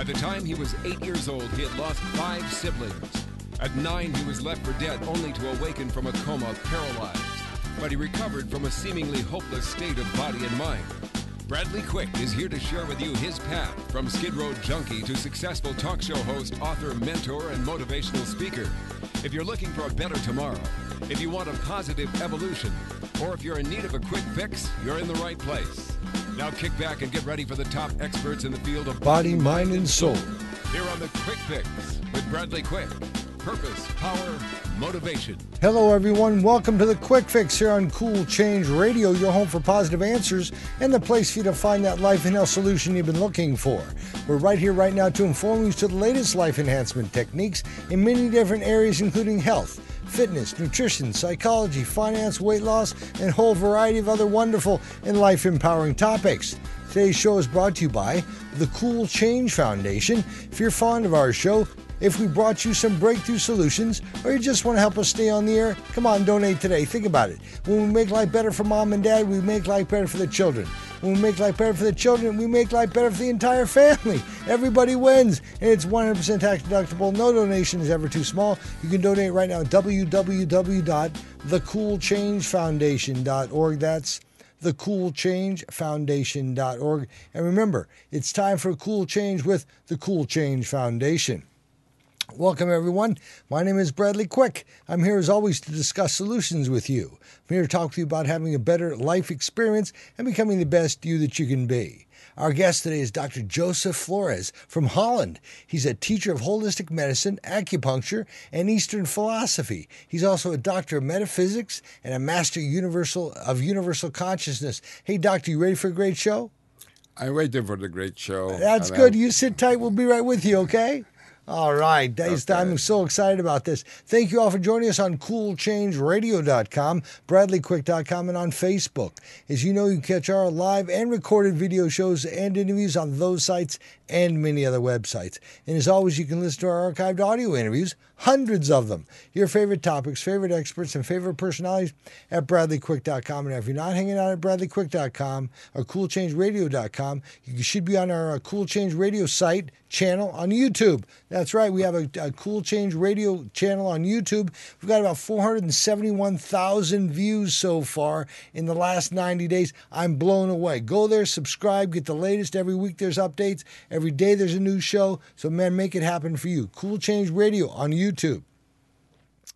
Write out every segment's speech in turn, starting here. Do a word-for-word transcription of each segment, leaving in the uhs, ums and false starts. By the time he was eight years old, he had lost five siblings. At nine, he was left for dead, only to awaken from a coma, paralyzed. But he recovered from a seemingly hopeless state of body and mind. Bradley Quick is here to share with you his path from Skid Row junkie to successful talk show host, author, mentor, and motivational speaker. If you're looking for a better tomorrow, if you want a positive evolution, or if you're in need of a quick fix, you're in the right place. Now kick back and get ready for the top experts in the field of body, mind, and soul. Here on The Quick Fix with Bradley Quick. Purpose, power, motivation. Hello everyone, welcome to The Quick Fix here on Cool Change Radio, your home for positive answers and the place for you to find that life and health solution you've been looking for. We're right here right now to inform you to the latest life enhancement techniques in many different areas, including health, fitness, nutrition, psychology, finance, weight loss, and a whole variety of other wonderful and life empowering topics. Today's show is brought to you by the Cool Change Foundation. If you're fond of our show, if we brought you some breakthrough solutions, or you just want to help us stay on the air, come on, donate today. Think about it. When we make life better for mom and dad, we make life better for the children. When we make life better for the children, we make life better for the entire family. Everybody wins, and it's one hundred percent tax deductible. No donation is ever too small. You can donate right now at w w w dot the cool change foundation dot org. That's the cool change foundation dot org. And remember, it's time for Cool Change with the Cool Change Foundation. Welcome, everyone. My name is Bradley Quick. I'm here, as always, to discuss solutions with you. I'm here to talk to you about having a better life experience and becoming the best you that you can be. Our guest today is Doctor Joseph Flores from Holland. He's a teacher of holistic medicine, acupuncture, and Eastern philosophy. He's also a doctor of metaphysics and a master universal of universal consciousness. Hey, doctor, you ready for a great show? I'm waiting for the great show. That's good. I'm... You sit tight. We'll be right with you, okay? All right, okay. I'm so excited about this. Thank you all for joining us on cool change radio dot com, Bradley Quick dot com, and on Facebook. As you know, you can catch our live and recorded video shows and interviews on those sites and many other websites. And as always, you can listen to our archived audio interviews, hundreds of them, your favorite topics, favorite experts, and favorite personalities at Bradley Quick dot com. And if you're not hanging out at Bradley Quick dot com or cool change radio dot com, you should be on our Cool Change Radio site channel on YouTube. That's right. We have a, a Cool Change Radio channel on YouTube. We've got about four hundred seventy-one thousand views so far in the last ninety days. I'm blown away. Go there, subscribe, get the latest. Every week there's updates. Every day there's a new show. So, man, make it happen for you. Cool Change Radio on YouTube.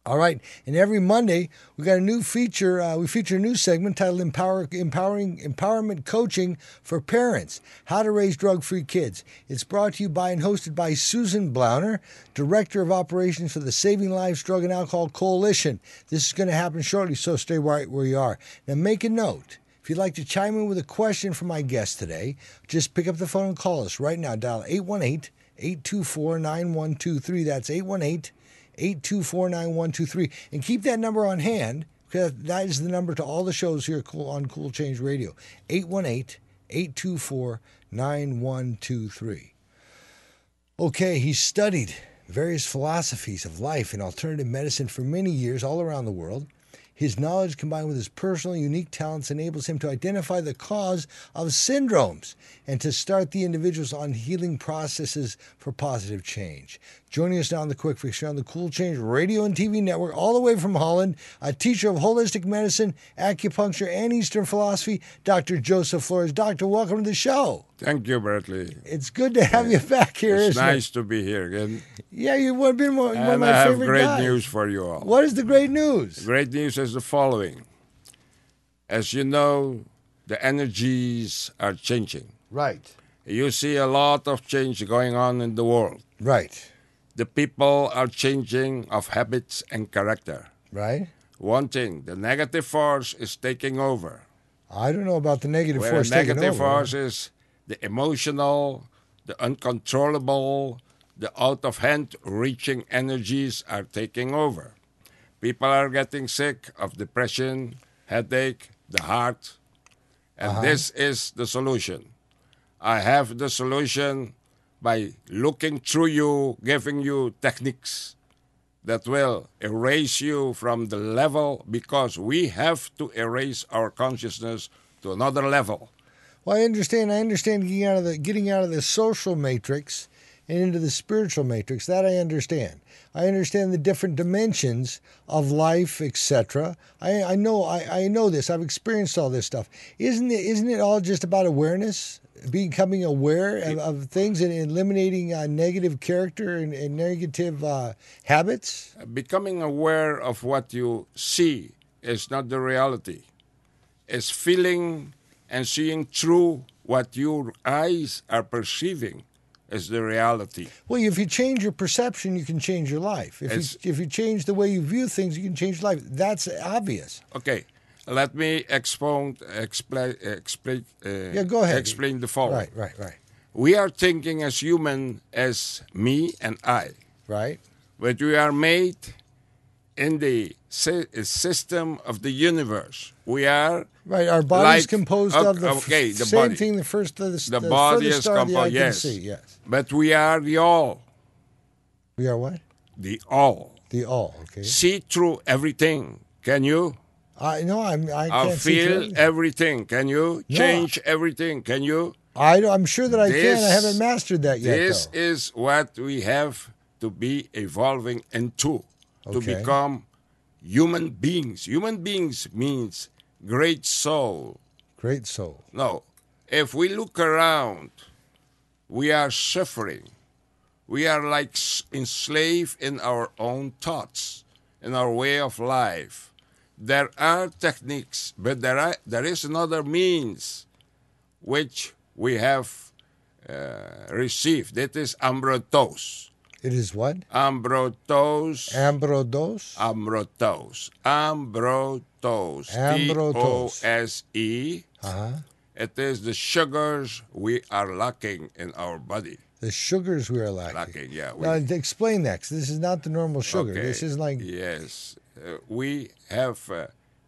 All right, and every Monday we got a new feature. Uh, we feature a new segment titled Empower, Empowering Empowerment Coaching for Parents: How to Raise Drug-Free Kids. It's brought to you by and hosted by Susan Blauner, Director of Operations for the Saving Lives Drug and Alcohol Coalition. This is going to happen shortly, so stay right where you are. Now, make a note. If you'd like to chime in with a question for my guest today, just pick up the phone and call us right now. Dial eight one eight, eight two four, nine one two three. That's eight one eight, eight two four, nine one two three, and keep that number on hand because that is the number to all the shows here on Cool Change Radio. eight one eight, eight two four, nine one two three. Okay, he studied various philosophies of life and alternative medicine for many years all around the world. His knowledge, combined with his personal unique talents, enables him to identify the cause of syndromes and to start the individuals on healing processes for positive change. Joining us now on the Quick Fix here on the Cool Change Radio and T V Network, all the way from Holland, a teacher of holistic medicine, acupuncture, and Eastern philosophy, Doctor Joseph Flores. Doctor, welcome to the show. Thank you, Bradley. It's good to have yeah. you back here, it's isn't nice it? It's nice to be here again. Yeah, you've been one, one of my I favorite guys. I have great news for you all. What is the great news? The great news is the following. As you know, the energies are changing. Right. You see a lot of change going on in the world. Right. The people are changing of habits and character. Right. One thing, the negative force is taking over. I don't know about the negative Where force taking over. The negative force is... the emotional, the uncontrollable, the out-of-hand reaching energies are taking over. People are getting sick of depression, headache, the heart. And uh-huh. this is the solution. I have the solution by looking through you, giving you techniques that will erase you from the level, because we have to erase our consciousness to another level. Well, I understand. I understand getting out of the getting out of the social matrix and into the spiritual matrix, that I understand. I understand the different dimensions of life, et cetera. I, I know I, I know this. I've experienced all this stuff. Isn't it, isn't it all just about awareness, becoming aware of, of things and eliminating uh, negative character and, and negative uh, habits? Becoming aware of what you see is not the reality. It's feeling and seeing through what your eyes are perceiving as the reality. Well, if you change your perception, you can change your life. If you, if you change the way you view things, you can change life. That's obvious. Okay, let me expound, explain, explain. Uh, yeah, go ahead. Explain the following. Right, right, right. We are thinking as human as me and I. Right. But we are made in the system of the universe. We are right. Our body is like, composed okay, of the, okay, the same body. thing. The first, the, the, the body is composed. Yes, see, yes. But we are the all. We are what? The all. The all. Okay. See through everything. Can you? I no. I'm. I, can't I feel see everything. Can you no. change everything? Can you? I. I'm sure that I this, can. I haven't mastered that yet. This though. is what we have to be evolving into. Okay. To become human beings. Human beings means great soul. Great soul. No. If we look around, we are suffering. We are like enslaved in our own thoughts, in our way of life. There are techniques, but there are, there is another means which we have uh, received. That is Ambrotose. It is what? Ambrotose. Ambrotose. Ambrotose. Ambrotose. Ambrotose. T O S E. Uh-huh. It is the sugars we are lacking in our body. The sugars we are lacking. Lacking, yeah. We... Now, explain that, because this is not the normal sugar. Okay. This is like... Yes. Uh, we have uh,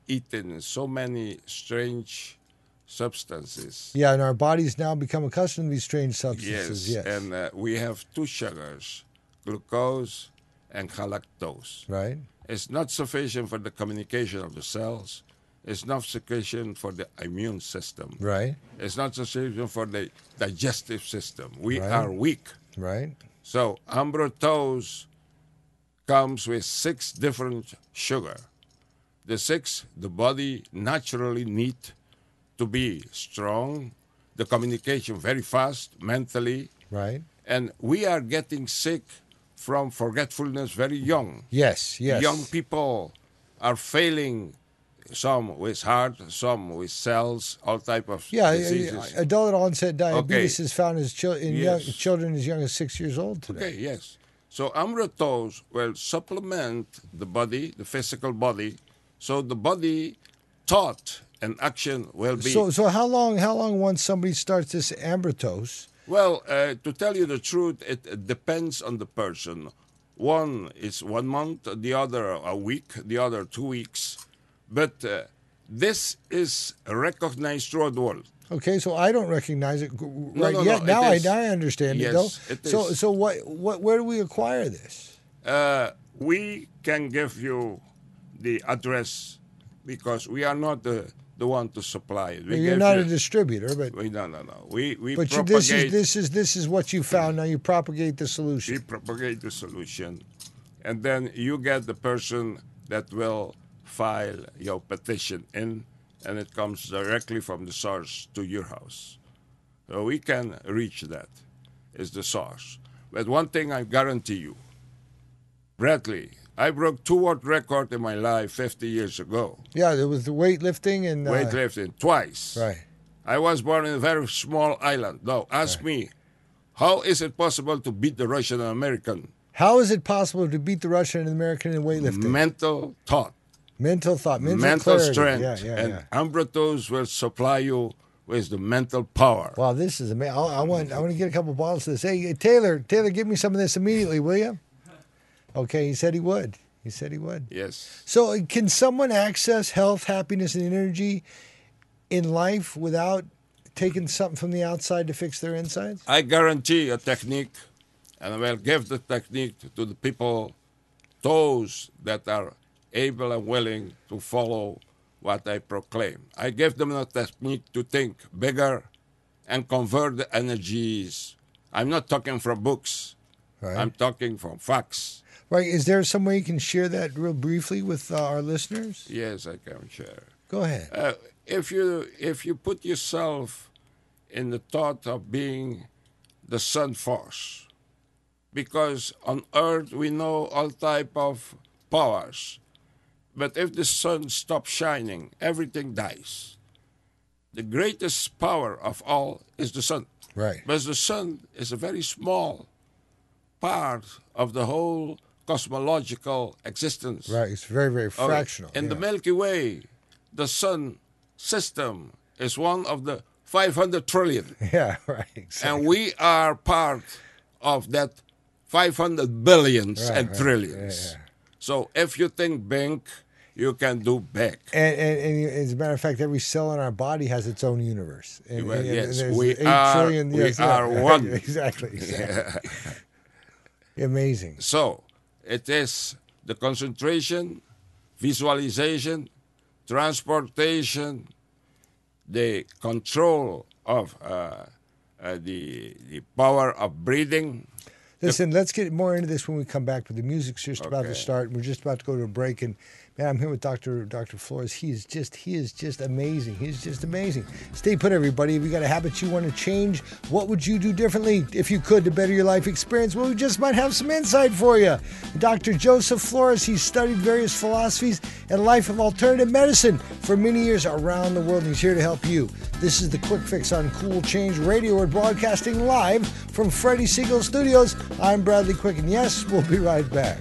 eaten so many strange substances. Yeah, and our bodies now become accustomed to these strange substances. Yes, yes. And uh, we have two sugars. Glucose and galactose. Right. It's not sufficient for the communication of the cells. It's not sufficient for the immune system. Right. It's not sufficient for the digestive system. We right. are weak. Right. So Ambrotose comes with six different sugar. The six the body naturally needs to be strong, the communication very fast, mentally. Right. And we are getting sick from forgetfulness very young. Yes, yes. Young people are failing, some with heart, some with cells, all type of yeah, diseases. Yeah, adult onset diabetes okay. is found as chil- in yes. young, children as young as six years old today. Okay, yes. So Ambrotose will supplement the body, the physical body, so the body thought and action will be... So, so how long, how long once somebody starts this Ambrotose... Well, uh, to tell you the truth, it, it depends on the person. One is one month, the other a week, the other two weeks. But uh, this is recognized throughout the world. Okay, so I don't recognize it right no, no, yet. No, now I, I understand yes, it, though. It so, is. so what, what, where do we acquire this? Uh, we can give you the address because we are not the... The one to supply it. We You're not you, a distributor, but we, no, no, no. We we but propagate. But this is this is this is what you found. Now you propagate the solution. We propagate the solution, and then you get the person that will file your petition in, and it comes directly from the source to your house. So we can reach that. Is the source. But one thing I guarantee you, Bradley. I broke two world records in my life fifty years ago. Yeah, there was the weightlifting and... Uh, weightlifting, twice. Right. I was born in a very small island. Now, ask right. me, how is it possible to beat the Russian and American? How is it possible to beat the Russian and American in weightlifting? Mental thought. Mental thought, mental, mental strength. Yeah, yeah, and yeah. Ambrotose will supply you with the mental power. Wow, this is amazing. I want, I want to get a couple of bottles of this. Hey, Taylor, Taylor, give me some of this immediately, will you? Okay, he said he would. He said he would. Yes. So can someone access health, happiness, and energy in life without taking something from the outside to fix their insides? I guarantee a technique, and I will give the technique to the people, those that are able and willing to follow what I proclaim. I give them a technique to think bigger and convert the energies I'm not talking from books. Right. I'm talking from facts. Right. Is there some way you can share that real briefly with uh, our listeners? Yes, I can share. Go ahead. Uh, if you if you put yourself in the thought of being the sun force, because on Earth we know all type of powers, but if the sun stops shining, everything dies. The greatest power of all is the sun. Right. But the sun is a very small part of the whole cosmological existence. Right, it's very, very fractional. In yeah. the Milky Way, the sun system is one of the five hundred trillion. Yeah, right, exactly. And we are part of that five hundred billions right, and right. trillions. Yeah, yeah. So if you think big, you can do big. And, and, and as a matter of fact, every cell in our body has its own universe. And, well, and, yes, and we are, trillion, we yes, are yeah, one. Exactly, exactly. Yeah. Amazing. So it is the concentration, visualization, transportation, the control of uh, uh, the the power of breathing. Listen, the, let's get more into this when we come back, but the music's just okay. about to start, and we're just about to go to a break. And man, I'm here with Doctor Doctor Flores. He is just he is just amazing. He's just amazing. Stay put, everybody. If you got a habit you want to change, what would you do differently if you could to better your life experience? Well, we just might have some insight for you. Doctor Joseph Flores, he's studied various philosophies and life of alternative medicine for many years around the world, and he's here to help you. This is the Quick Fix on Cool Change Radio. We're broadcasting live from Freddie Siegel Studios. I'm Bradley Quick, and yes, we'll be right back.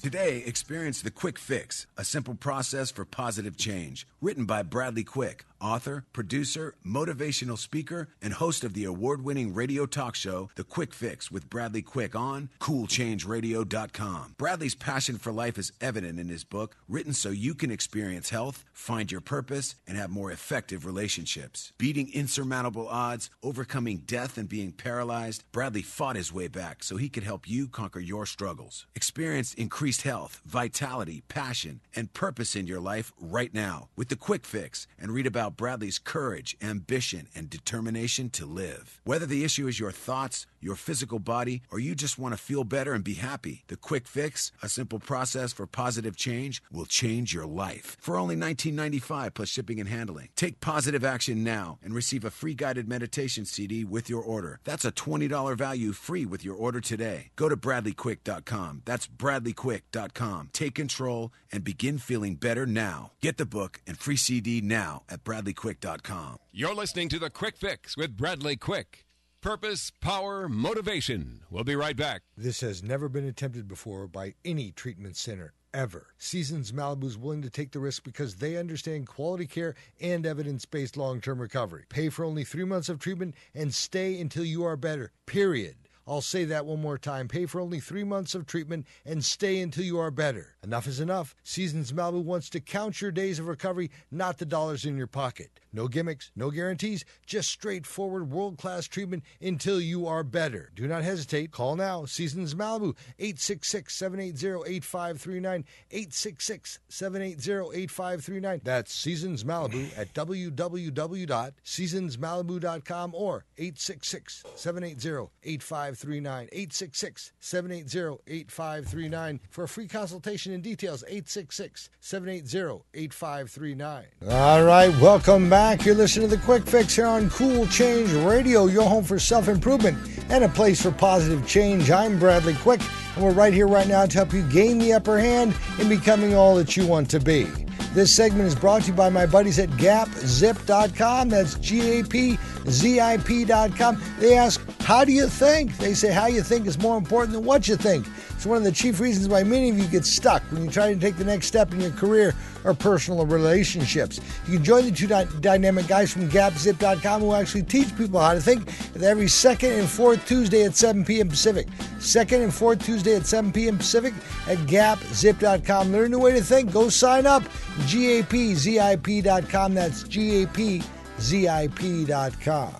Today, experience The Quick Fix, a simple process for positive change. Written by Bradley Quick, author, producer, motivational speaker, and host of the award-winning radio talk show, The Quick Fix with Bradley Quick on cool change radio dot com. Bradley's passion for life is evident in his book, written so you can experience health, find your purpose, and have more effective relationships. Beating insurmountable odds, overcoming death and being paralyzed, Bradley fought his way back so he could help you conquer your struggles. Experience increased health, vitality, passion, and purpose in your life right now with The Quick Fix, and read about Bradley's courage, ambition, and determination to live. Whether the issue is your thoughts, your physical body, or you just want to feel better and be happy, The Quick Fix, a simple process for positive change, will change your life. For only nineteen ninety-five dollars plus shipping and handling. Take positive action now and receive a free guided meditation C D with your order. That's a twenty dollars value free with your order today. Go to Bradley Quick dot com. That's Bradley Quick dot com. Take control and begin feeling better now. Get the book and free C D now at Bradley Quick dot com. You're listening to The Quick Fix with Bradley Quick. Purpose, power, motivation. We'll be right back. This has never been attempted before by any treatment center, ever. Seasons Malibu is willing to take the risk because they understand quality care and evidence-based long-term recovery. Pay for only three months of treatment and stay until you are better, period. I'll say that one more time. Pay for only three months of treatment and stay until you are better. Enough is enough. Seasons Malibu wants to count your days of recovery, not the dollars in your pocket. No gimmicks, no guarantees, just straightforward world-class treatment until you are better. Do not hesitate. Call now. Seasons Malibu, eight six six, seven eight zero, eight five three nine, eight six six, seven eight zero, eight five three nine. That's Seasons Malibu at w w w dot seasons malibu dot com or eight six six, seven eight zero, eight five three nine. eight six six, seven eight zero, eight five three nine. For a free consultation and details, eight six six, seven eight zero, eight five three nine. All right, welcome back. You're listening to The Quick Fix here on Cool Change Radio, your home for self-improvement and a place for positive change. I'm Bradley Quick, and we're right here right now to help you gain the upper hand in becoming all that you want to be. This segment is brought to you by my buddies at Gap Zip dot com. That's G A P Z I P dot com. They ask, how do you think? They say how you think is more important than what you think. It's one of the chief reasons why many of you get stuck when you try to take the next step in your career or personal relationships. You can join the two dy- dynamic guys from Gap Zip dot com who actually teach people how to think every second and fourth Tuesday at seven p.m. Pacific. Second and fourth Tuesday at seven p.m. Pacific at Gap Zip dot com. Learn a new way to think. Go sign up. G A P Z I P dot com. That's G A P Z I P dot com.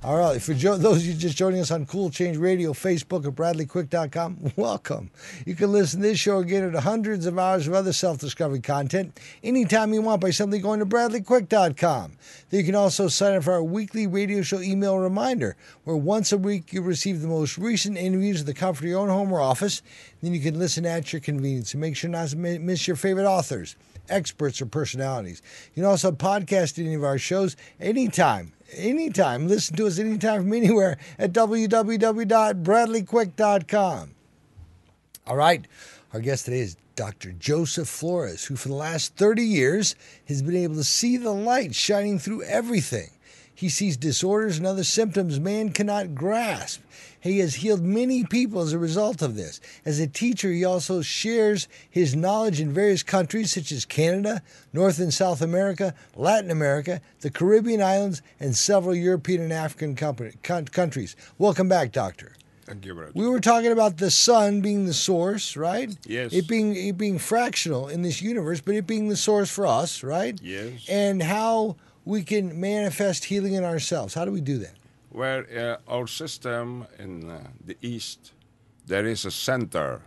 All right, for jo those of you just joining us on Cool Change Radio, Facebook, or Bradley Quick dot com, welcome. You can listen to this show again and to hundreds of hours of other self-discovery content anytime you want by simply going to Bradley Quick dot com. There you can also sign up for our weekly radio show email reminder, where once a week you receive the most recent interviews in the comfort of your own home or office. Then you can listen at your convenience and make sure not to miss your favorite authors, experts, or personalities. You can also podcast any of our shows anytime. Anytime. Listen to us anytime from anywhere at w w w dot Bradley Quick dot com. All right. Our guest today is Doctor Joseph Flores, who for the last thirty years has been able to see the light shining through everything. He sees disorders and other symptoms man cannot grasp. He has healed many people as a result of this. As a teacher, he also shares his knowledge in various countries such as Canada, North and South America, Latin America, the Caribbean islands, and several European and African countries. Welcome back, Doctor. Thank you, brother. We were talking about the sun being the source, right? Yes. It being, it being fractional in this universe, but it being the source for us, right? Yes. And how we can manifest healing in ourselves. How do we do that? Well, uh, our system in uh, the East, there is a center,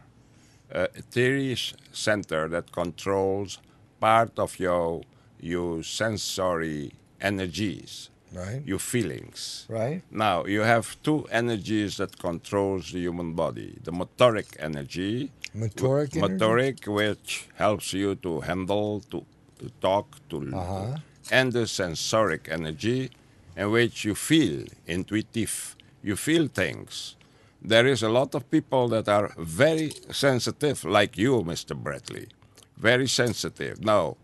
uh, a theory center that controls part of your your sensory energies, right? Your feelings. Right. Now, you have two energies that controls the human body, the motoric energy. Motoric energy? Motoric, which helps you to handle, to, to talk, to uh-huh. and the sensoric energy in which you feel, intuitive, you feel things. There is a lot of people that are very sensitive, like you, Mister Bradley, very sensitive. Now,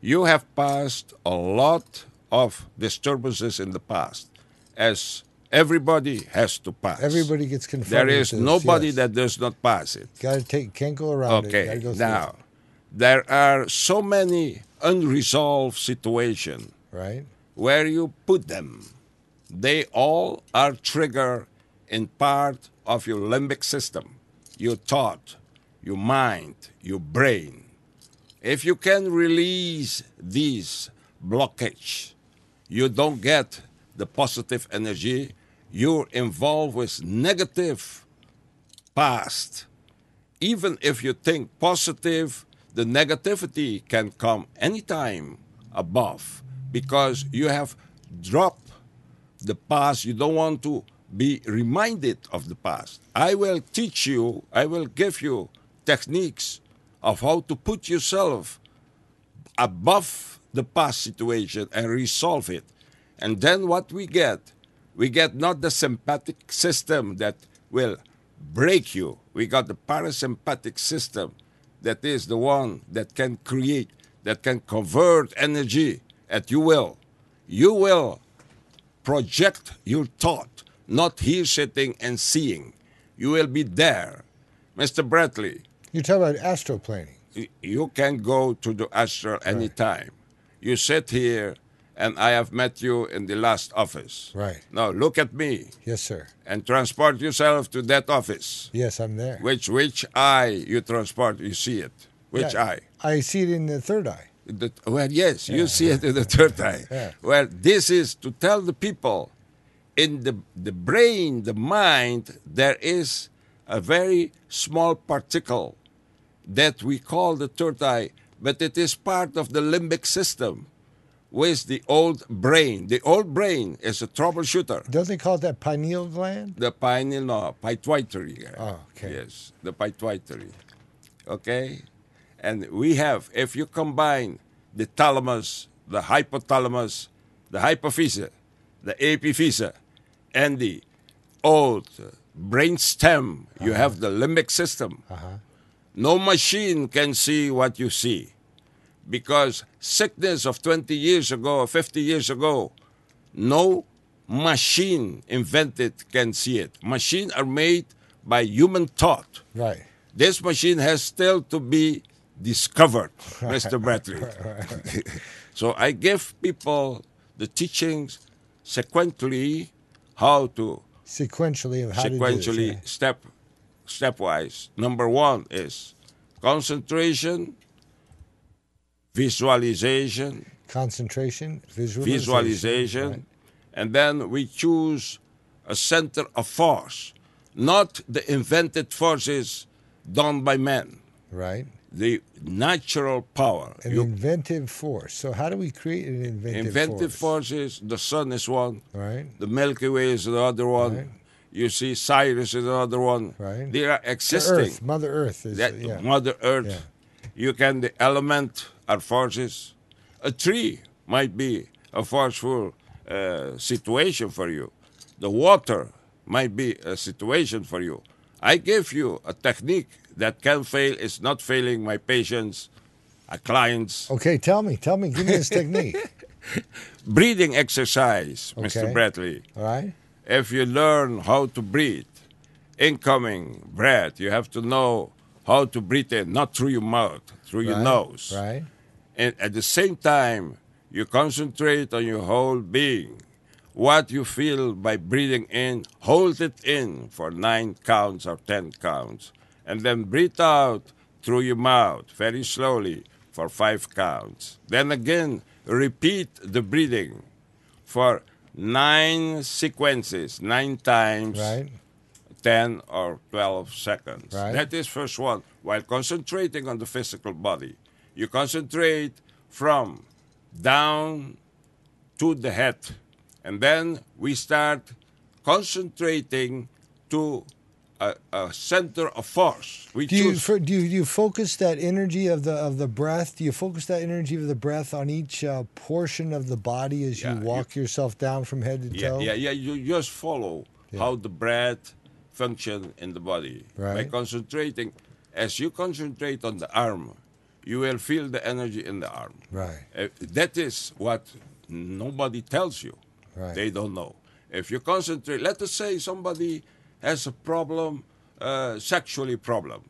you have passed a lot of disturbances in the past, as everybody has to pass. Everybody gets confronted. There is nobody yes. that does not pass it. Gotta take, can't go around okay. it. Okay, go now, there are so many unresolved situation, right? Where you put them, they all are triggered in part of your limbic system, your thought, your mind, your brain. If you can release these blockage, you don't get the positive energy. You're involved with negative past. Even if you think positive, the negativity can come anytime above because you have dropped the past. You don't want to be reminded of the past. I will teach you, I will give you techniques of how to put yourself above the past situation and resolve it. And then what we get, we get not the sympathetic system that will break you. We got the parasympathetic system that is the one that can create, that can convert energy at your will. You will project your thought, not here sitting and seeing. You will be there. Mister Bradley. You're talking about astral planning. You can go to the astral right. anytime. You sit here, and I have met you in the last office. Right. Now look at me. Yes, sir. And transport yourself to that office. Yes, I'm there. Which which eye you transport, you see it. Which yeah, eye? I see it in the third eye. The, well, yes, yeah. you see it in the third eye. Yeah. Well, this is to tell the people, in the, the brain, the mind, there is a very small particle that we call the third eye, but it is part of the limbic system. With the old brain. The old brain is a troubleshooter. Don't they call that pineal gland? The pineal, no, pituitary gland. Oh, okay. Yes, the pituitary. Okay? And we have, if you combine the thalamus, the hypothalamus, the hypophysa, the epiphysa, and the old brain stem, uh-huh. you have the limbic system. Uh-huh. No machine can see what you see. Because sickness of twenty years ago or fifty years ago, no machine invented can see it. Machines are made by human thought. Right. This machine has still to be discovered, right. Mister Bradley. Right, right, right. So I give people the teachings sequentially, how to... Sequentially of how sequentially, to do it, yeah. step, stepwise. Number one is concentration... Visualization. Concentration. Visualization. Visualization. Right. and then we choose a center of force, not the invented forces done by men. Right. The natural power. An you, inventive force. So how do we create an inventive, inventive force? Inventive forces, the sun is one. Right. The Milky Way is the other one. Right. You see, Cyrus is another one. Right. They are existing. The Earth, Mother Earth. Is, that, yeah. Mother Earth. Yeah. You can, the element are forces. A tree might be a forceful uh, situation for you. The water might be a situation for you. I give you a technique that can fail. It's not failing my patients, our clients. Okay, tell me. Tell me. Give me this technique. Breathing exercise, okay. Mister Bradley. All right. If you learn how to breathe, incoming breath, you have to know how to breathe in, not through your mouth, through right, your nose. Right. And at the same time, you concentrate on your whole being. What you feel by breathing in, hold it in for nine counts or ten counts. And then breathe out through your mouth very slowly for five counts. Then again, repeat the breathing for nine sequences, nine times, right. ten or twelve seconds. Right. That is first one. While concentrating on the physical body, you concentrate from down to the head. And then we start concentrating to a, a center of force. We do, you, for, do, you, do you focus that energy of the of the breath? Do you focus that energy of the breath on each uh, portion of the body as yeah, you walk you, yourself down from head to yeah, toe? Yeah, yeah. You just follow yeah. how the breath functions in the body. Right. By concentrating, as you concentrate on the arm, you will feel the energy in the arm. Right. Uh, that is what nobody tells you. Right. They don't know. If you concentrate, let us say somebody has a problem, uh, sexually problem.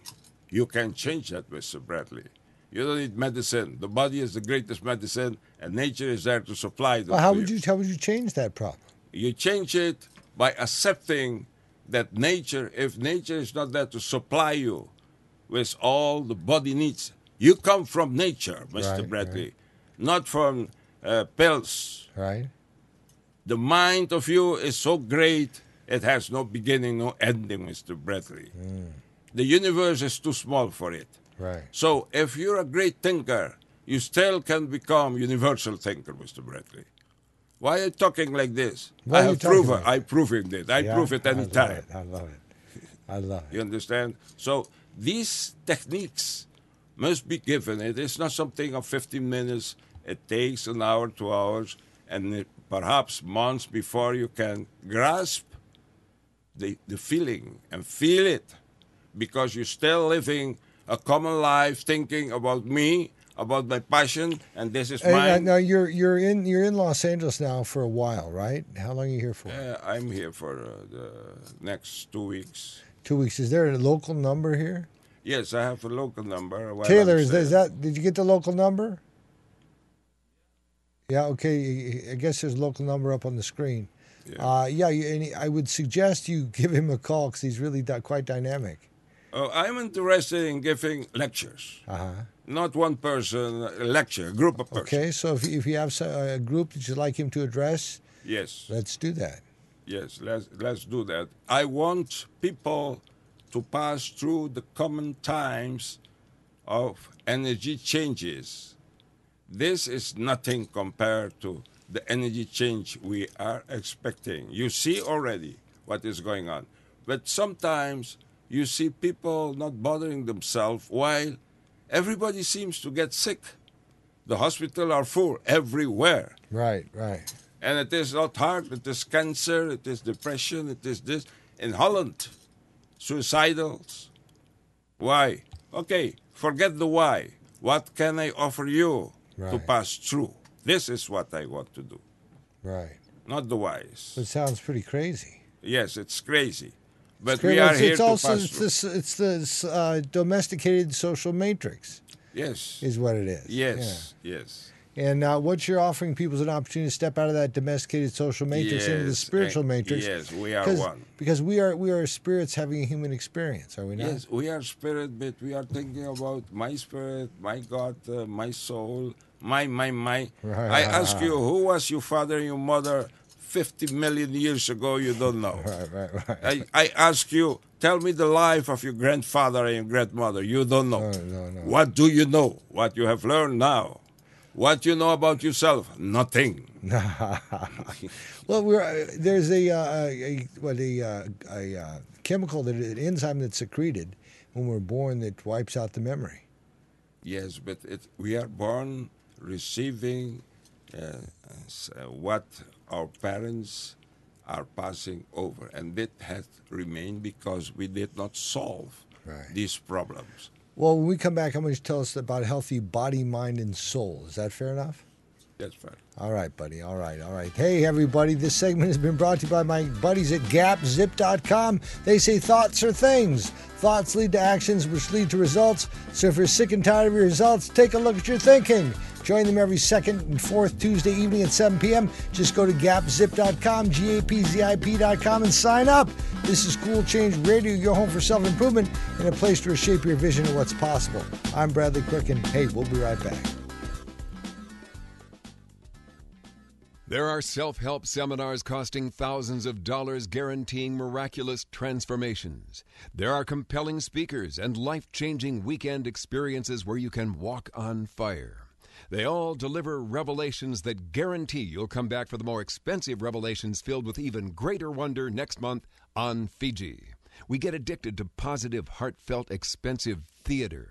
You can change that, Mister Bradley. You don't need medicine. The body is the greatest medicine, and nature is there to supply that. Well, how would you, how would you change that problem? You change it by accepting that nature, if nature is not there to supply you with all the body needs, you come from nature, Mister Right, Bradley, right. not from uh, pills. Right. The mind of you is so great, it has no beginning, no ending, Mister Bradley. Mm. The universe is too small for it. Right. So if you're a great thinker, you still can become universal thinker, Mister Bradley. Why are you talking like this? What I have proof it. I prove it. I yeah, prove it any I time. It. I love it. I love it. You understand? So these techniques must be given. It is not something of fifteen minutes. It takes an hour, two hours, and it perhaps months before you can grasp the, the feeling and feel it, because you're still living a common life thinking about me, about my passion, and this is mine. And now you're you're in you're in Los Angeles now for a while, right? How long are you here for? Uh, I'm here for uh, the next two weeks. Two weeks. Is there a local number here? Yes, I have a local number. Taylor, is that, is that? Did you get the local number? Yeah, okay, I guess there's a local number up on the screen. Yeah, uh, yeah and I would suggest you give him a call because he's really di- quite dynamic. Oh, I'm interested in giving lectures. Uh-huh. Not one person, a lecture, a group of persons. Okay, so if, if you have a group that you'd like him to address, yes, let's do that. Yes, let's, let's do that. I want people to pass through the common times of energy changes. This is nothing compared to the energy change we are expecting. You see already what is going on. But sometimes you see people not bothering themselves while everybody seems to get sick. The hospitals are full everywhere. Right, right. And it is not heart, it is cancer, it is depression, it is this. In Holland, suicidals. Why? Okay, forget the why. What can I offer you? Right. To pass through. This is what I want to do. Right. Not the wise. It sounds pretty crazy. Yes, it's crazy. But it's we are it's, here it's to also, pass through. It's also it's this uh, domesticated social matrix. Yes. Is what it is. Yes, yeah. yes. And uh, what you're offering people is an opportunity to step out of that domesticated social matrix yes. into the spiritual and, matrix. Yes, we are because, one. Because we are we are spirits having a human experience, are we not? Yes, we are spirit, but we are thinking about my spirit, my God, uh, my soul, my, my, my. Right. I ask you, who was your father and your mother fifty million years ago, you don't know. Right, right, right. I, I ask you, tell me the life of your grandfather and your grandmother. You don't know. No, no, no. What do you know? What you have learned now? What you know about yourself? Nothing. Well, we're, there's a, uh, a, what, a, uh, a uh, chemical, that an enzyme that's secreted when we're born that wipes out the memory. Yes, but it, we are born receiving uh, what our parents are passing over. And that has remained because we did not solve right. these problems. Well, when we come back, I'm going to tell us about healthy body, mind, and soul. Is that fair enough? That's fair. All right, buddy. All right, all right. Hey, everybody, this segment has been brought to you by my buddies at Gap Zip dot com. They say thoughts are things. Thoughts lead to actions, which lead to results. So if you're sick and tired of your results, take a look at your thinking. Join them every second and fourth Tuesday evening at seven p.m. Just go to Gap Zip dot com, G A P Z I P dot com, and sign up. This is Cool Change Radio, your home for self-improvement and a place to reshape your vision of what's possible. I'm Bradley Quick, and hey, we'll be right back. There are self-help seminars costing thousands of dollars guaranteeing miraculous transformations. There are compelling speakers and life-changing weekend experiences where you can walk on fire. They all deliver revelations that guarantee you'll come back for the more expensive revelations filled with even greater wonder next month on Fiji. We get addicted to positive, heartfelt, expensive theater.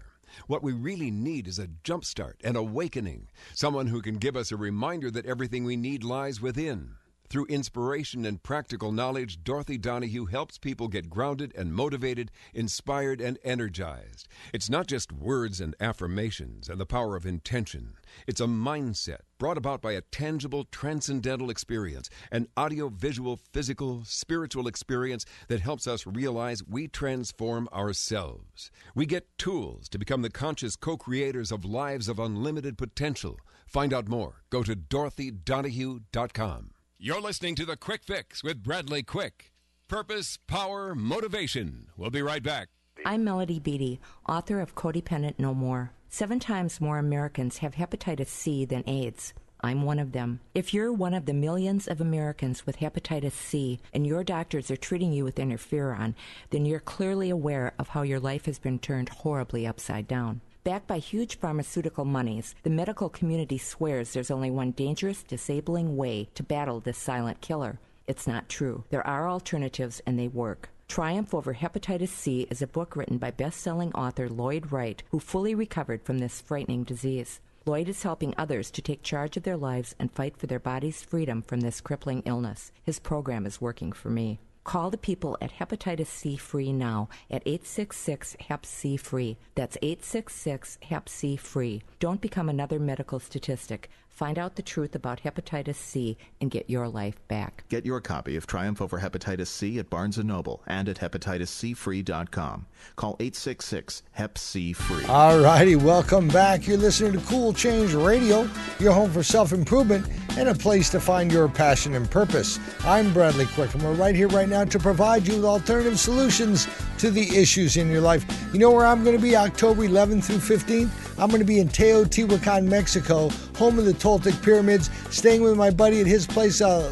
What we really need is a jumpstart, an awakening, someone who can give us a reminder that everything we need lies within. Through inspiration and practical knowledge, Dorothy Donahue helps people get grounded and motivated, inspired and energized. It's not just words and affirmations and the power of intention. It's a mindset brought about by a tangible, transcendental experience, an audio-visual, physical, spiritual experience that helps us realize we transform ourselves. We get tools to become the conscious co-creators of lives of unlimited potential. Find out more. Go to Dorothy Donahue dot com. You're listening to The Quick Fix with Bradley Quick. Purpose, power, motivation. We'll be right back. I'm Melody Beattie, author of Codependent No More. Seven times more Americans have hepatitis C than AIDS. I'm one of them. If you're one of the millions of Americans with hepatitis C and your doctors are treating you with interferon, then you're clearly aware of how your life has been turned horribly upside down. Backed by huge pharmaceutical monies, the medical community swears there's only one dangerous, disabling way to battle this silent killer. It's not true. There are alternatives, and they work. Triumph Over Hepatitis C is a book written by best-selling author Lloyd Wright, who fully recovered from this frightening disease. Lloyd is helping others to take charge of their lives and fight for their body's freedom from this crippling illness. His program is working for me. Call the people at Hepatitis C Free now at eight six six HEP C FREE. That's eight six six HEP C FREE. Don't become another medical statistic. Find out the truth about hepatitis C and get your life back. Get your copy of Triumph Over Hepatitis C at Barnes and Noble and at Hepatitis C Free dot com. Call eight six six HEP C FREE. All righty, welcome back. You're listening to Cool Change Radio, your home for self-improvement and a place to find your passion and purpose. I'm Bradley Quick, and we're right here, right now, to provide you with alternative solutions to the issues in your life. You know where I'm going to be October eleventh through fifteenth? I'm going to be in Teotihuacan, Mexico, home of the Toltec pyramids, staying with my buddy at his place, uh,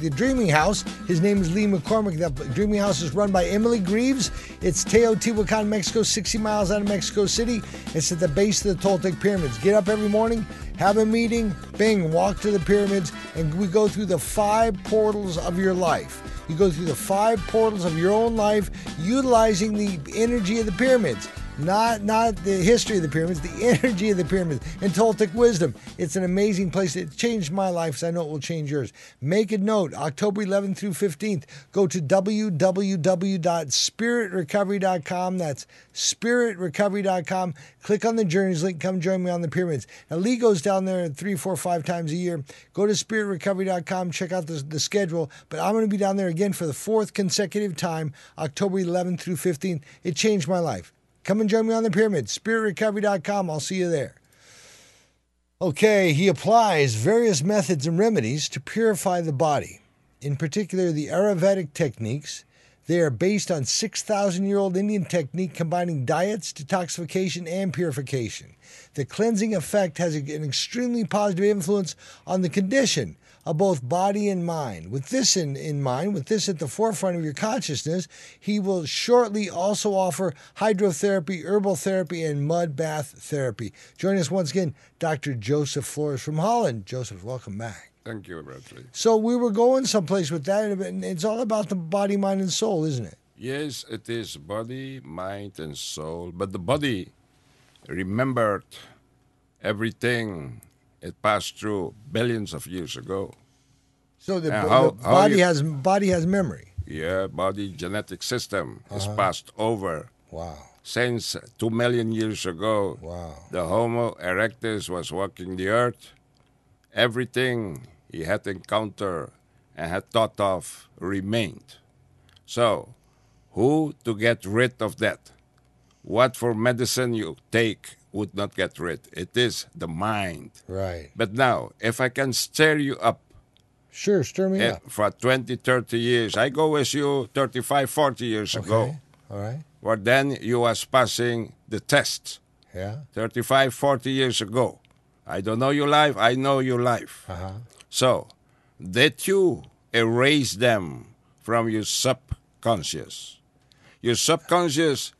The Dreaming House. His name is Lee McCormick. That Dreaming House is run by Emily Greaves. It's Teotihuacan, Mexico, sixty miles out of Mexico City. It's at the base of the Toltec pyramids. Get up every morning, have a meeting, bing, walk to the pyramids, and we go through the five portals of your life. You go through the five portals of your own life, utilizing the energy of the pyramids. Not not the history of the pyramids, the energy of the pyramids, and Toltec wisdom. It's an amazing place. It changed my life, so I know it will change yours. Make a note, October eleventh through fifteenth, go to w w w dot spirit recovery dot com. That's spirit recovery dot com. Click on the Journeys link. Come join me on the pyramids. Now, Lee goes down there three, four, five times a year. Go to spirit recovery dot com. Check out the, the schedule. But I'm going to be down there again for the fourth consecutive time, October eleventh through fifteenth. It changed my life. Come and join me on the pyramid, spirit recovery dot com. I'll see you there. Okay, he applies various methods and remedies to purify the body, in particular the Ayurvedic techniques. They are based on six thousand year old Indian technique combining diets, detoxification, and purification. The cleansing effect has an extremely positive influence on the condition of both body and mind. With this in, in mind, with this at the forefront of your consciousness, he will shortly also offer hydrotherapy, herbal therapy, and mud bath therapy. Join us once again, Doctor Joseph Flores from Holland. Joseph, welcome back. Thank you, Bradley. So we were going someplace with that, and it's all about the body, mind, and soul, isn't it? Yes, it is body, mind, and soul. But the body remembered everything it passed through billions of years ago. So the, how, the body you, has body has memory. Yeah, body genetic system uh-huh. is passed over. Wow. Since two million years ago, wow. the Homo erectus was walking the earth. Everything he had encountered and had thought of remained. So, who to get rid of that? What for medicine you take would not get rid. It is the mind. Right. But now, if I can stir you up. Sure, stir me uh, up. For twenty, thirty years. I go with you thirty-five, forty years okay. ago. All right. Well, then you was passing the test. Yeah. thirty-five, forty years ago. I don't know your life. I know your life. Uh-huh. So, did you erase them from your subconscious? Your subconscious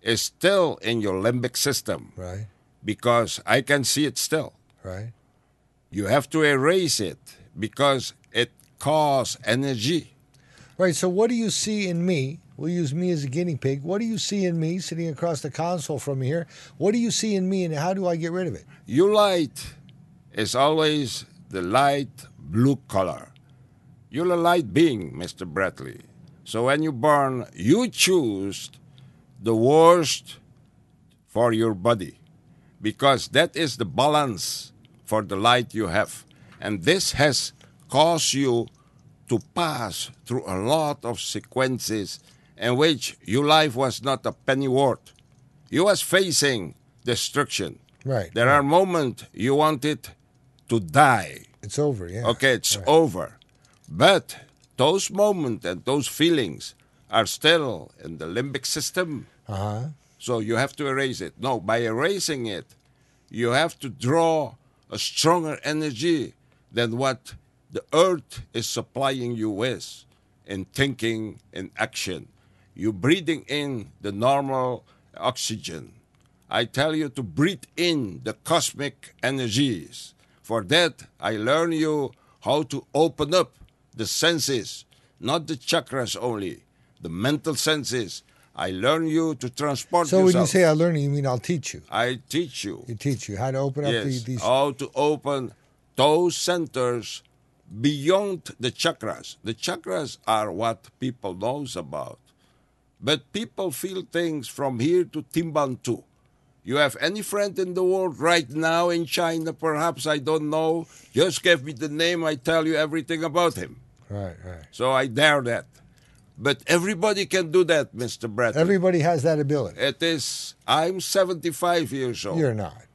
is still in your limbic system. Right. Because I can see it still. Right. You have to erase it because it costs energy. Right. So what do you see in me? We'll use me as a guinea pig. What do you see in me sitting across the console from here? What do you see in me and how do I get rid of it? Your light is always the light blue color. You're a light being, Mister Bradley. So when you're born, you choose the worst for your body because that is the balance for the light you have. And this has caused you to pass through a lot of sequences in which your life was not a penny worth. You was facing destruction. Right. There right. are moments you wanted to die. It's over, yeah. Okay, it's right. over. But those moments and those feelings are still in the limbic system. Uh-huh. So you have to erase it. No, by erasing it, you have to draw a stronger energy than what the earth is supplying you with in thinking and action. You're breathing in the normal oxygen. I tell you to breathe in the cosmic energies. For that, I learn you how to open up the senses, not the chakras only, the mental senses. I learn you to transport so yourself. So when you say I learn you, you mean I'll teach you? I teach you. You teach you how to open up yes. the, these... how to open those centers beyond the chakras. The chakras are what people knows about. But people feel things from here to Timbuktu. You have any friend in the world right now in China, perhaps, I don't know. Just give me the name, I tell you everything about him. Right, right. So I dare that. But everybody can do that, Mister Bradley. Everybody has that ability. It is, I'm seventy-five years old. You're not.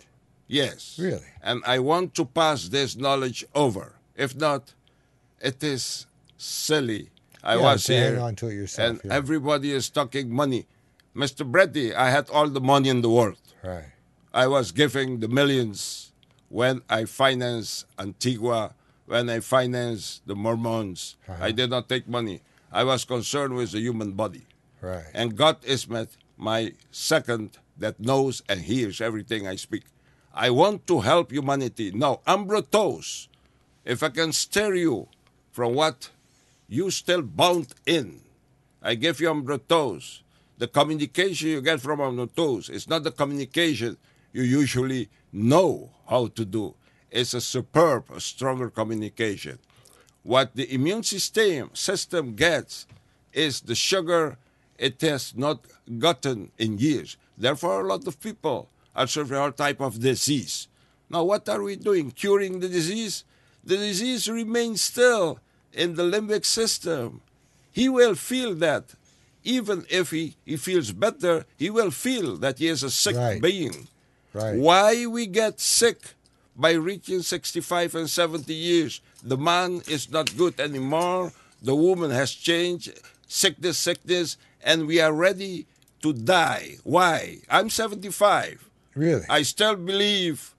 Yes. Really? And I want to pass this knowledge over. If not, it is silly. I yeah, was here, on to it yourself, and yeah. everybody is talking money. Mister Bradley, I had all the money in the world. Right. I was giving the millions when I financed Antigua, when I financed the Mormons. Uh-huh. I did not take money. I was concerned with the human body. Right. And God is my, my second that knows and hears everything I speak. I want to help humanity. Now, Ambrotose, if I can steer you from what you still bound in, I give you Ambrotose. The communication you get from Ambrotose is not the communication you usually know how to do. It's a superb, a stronger communication. What the immune system system gets is the sugar it has not gotten in years. Therefore, a lot of people are suffering all type of disease. Now, what are we doing? Curing the disease? The disease remains still in the limbic system. He will feel that. Even if he, he feels better, he will feel that he is a sick right. being. Right. Why we get sick? By reaching sixty-five and seventy years, the man is not good anymore. The woman has changed. Sickness, sickness, and we are ready to die. Why? I'm seventy-five. Really? I still believe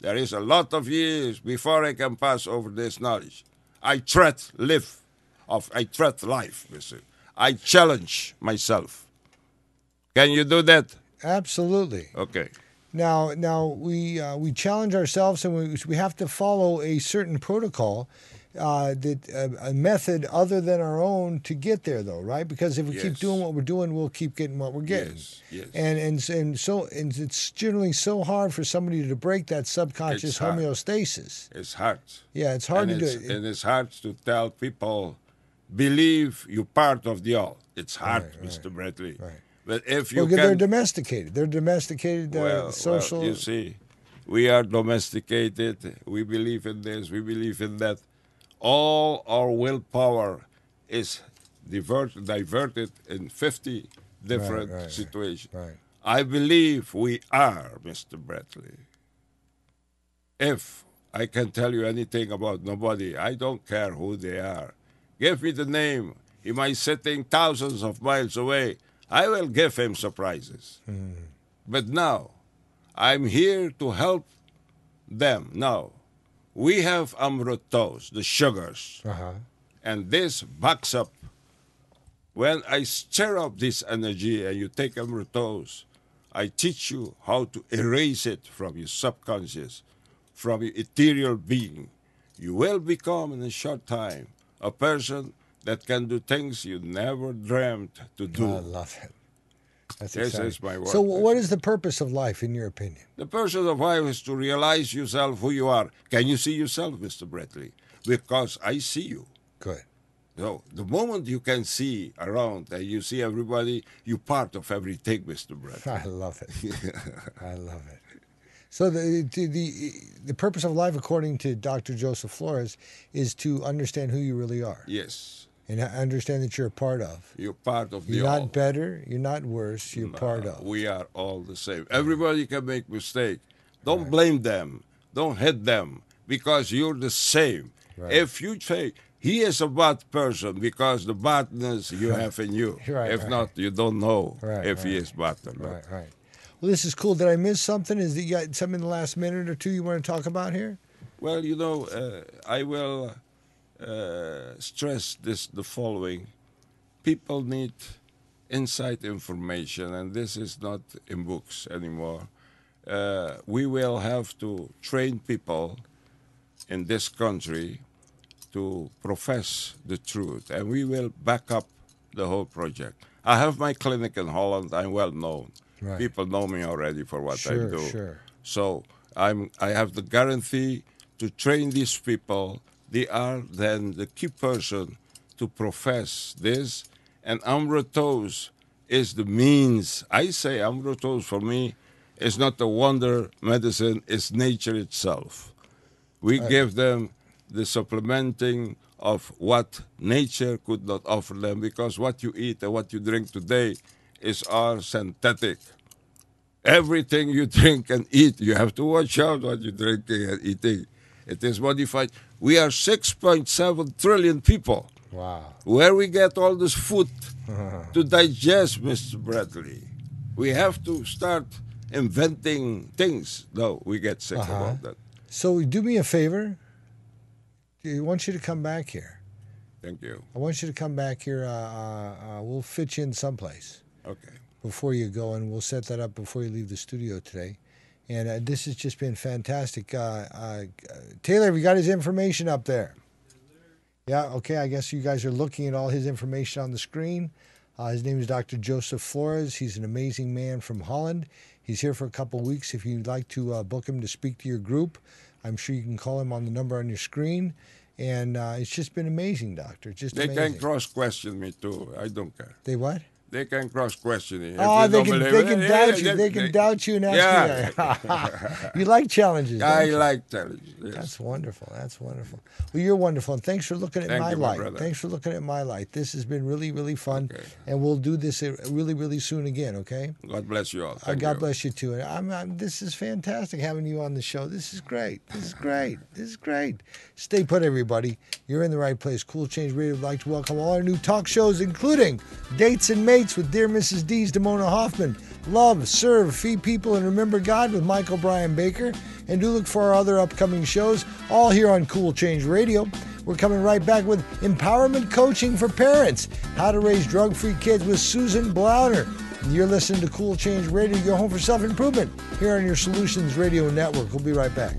there is a lot of years before I can pass over this knowledge. I threat live, of I threat life. You see, I challenge myself. Can you do that? Absolutely. Okay. Now, now we uh, we challenge ourselves, and we we have to follow a certain protocol, uh, that uh, a method other than our own to get there, though, right? Because if we yes. keep doing what we're doing, we'll keep getting what we're getting. Yes. Yes. And and and so and it's generally so hard for somebody to break that subconscious it's homeostasis. It's hard. Yeah, it's hard and to it's, do it. And it's hard to tell people, believe you're part of the all. It's hard, right, Mister Right. Bradley. Right. But if you well, can, they're domesticated. They're domesticated. They're well, social. Well, you see, we are domesticated. We believe in this. We believe in that. All our willpower is divert, diverted in fifty different right, right, situations. Right, right. I believe we are, Mister Bradley. If I can tell you anything about nobody, I don't care who they are. Give me the name. Am I sitting thousands of miles away? I will give him surprises. Mm. But now, I'm here to help them. Now, we have ambrotose, the sugars, uh-huh. and this backs up. When I stir up this energy and you take ambrotose, I teach you how to erase it from your subconscious, from your ethereal being. You will become, in a short time, a person that can do things you never dreamt to do. Oh, I love it. That's this exciting. Is my work. So what is the purpose of life, in your opinion? The purpose of life is to realize yourself, who you are. Can you see yourself, Mister Bradley? Because I see you. Good. So the moment you can see around and you see everybody, you're part of everything, Mister Bradley. I love it. I love it. So the, the the the purpose of life, according to Doctor Joseph Flores, is to understand who you really are. Yes. And understand that you're a part of. You're part of the You're not all. better. You're not worse. You're no, part of. We are all the same. Everybody can make mistakes. Don't right. blame them. Don't hate them, because you're the same. Right. If you say, he is a bad person because the badness you have in you. Right, if right. not, you don't know right, if right. he is bad or not. Right, right. Well, this is cool. Did I miss something? Is there, you got something in the last minute or two you want to talk about here? Well, you know, uh, I will... Uh, stress this the following. People need inside information, and this is not in books anymore. Uh, we will have to train people in this country to profess the truth, and we will back up the whole project. I have my clinic in Holland. I'm well known. Right. People know me already for what sure, I do. Sure. So I'm, I have the guarantee to train these people. They are then the key person to profess this, and ambrotose is the means. I say ambrotose for me is not a wonder medicine, it's nature itself. We right. give them the supplementing of what nature could not offer them, because what you eat and what you drink today is all synthetic. Everything you drink and eat, you have to watch out what you're drinking and eating. It is modified. We are six point seven trillion people. Wow. Where we get all this food to digest, Mister Bradley. We have to start inventing things. No, we get sick uh-huh. about that. So do me a favor. I want you to come back here. Thank you. I want you to come back here. Uh, uh, uh, we'll fit you in someplace. Okay. Before you go, and we'll set that up before you leave the studio today. And uh, this has just been fantastic. Uh, uh, Taylor, have you got his information up there? Yeah, okay. I guess you guys are looking at all his information on the screen. Uh, his name is Doctor Joseph Flores. He's an amazing man from Holland. He's here for a couple weeks. If you'd like to uh, book him to speak to your group, I'm sure you can call him on the number on your screen. And uh, it's just been amazing, Doctor. Just They amazing. can cross-question me, too. I don't care. They what? They can cross-question you. Oh, they, they can, they can doubt you. They, they can they, doubt you and ask yeah. you. You like challenges, don't I you? like challenges, yes. That's wonderful. That's wonderful. Well, you're wonderful, and thanks for looking at Thank my you, light. My thanks for looking at my light. This has been really, really fun, okay. and we'll do this really, really soon again, okay? God bless you all. Uh, God you. bless you, too. And I'm, I'm, this is fantastic having you on the show. This is great. This is great. This is great. Stay put, everybody. You're in the right place. Cool Change Radio would like to welcome all our new talk shows, including Dates and Mates with Dear Missus D's Damona Hoffman, Love, Serve, Feed People, and Remember God with Michael Brian Baker. And do look for our other upcoming shows, all here on Cool Change Radio. We're coming right back with Empowerment Coaching for Parents, How to Raise Drug-Free Kids with Susan Blauner. You're listening to Cool Change Radio, your home for self-improvement, here on your Solutions Radio Network. We'll be right back.